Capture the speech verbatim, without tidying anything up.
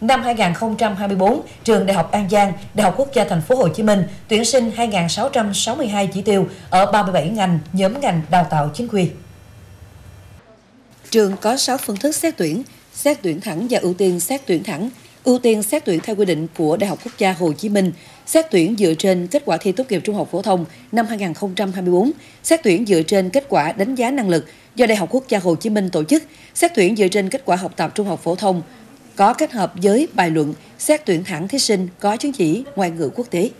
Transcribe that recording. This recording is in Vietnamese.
Năm hai nghìn không trăm hai mươi tư, Trường Đại học An Giang, Đại học Quốc gia Thành phố Hồ Chí Minh tuyển sinh hai nghìn sáu trăm sáu mươi hai chỉ tiêu ở ba mươi bảy ngành, nhóm ngành đào tạo chính quy. Trường có sáu phương thức xét tuyển: xét tuyển thẳng và ưu tiên xét tuyển thẳng, ưu tiên xét tuyển theo quy định của Đại học Quốc gia Hồ Chí Minh, xét tuyển dựa trên kết quả thi tốt nghiệp trung học phổ thông năm hai nghìn không trăm hai mươi tư, xét tuyển dựa trên kết quả đánh giá năng lực do Đại học Quốc gia Hồ Chí Minh tổ chức, xét tuyển dựa trên kết quả học tập trung học phổ thông, có kết hợp với bài luận, xét tuyển thẳng thí sinh có chứng chỉ ngoại ngữ quốc tế.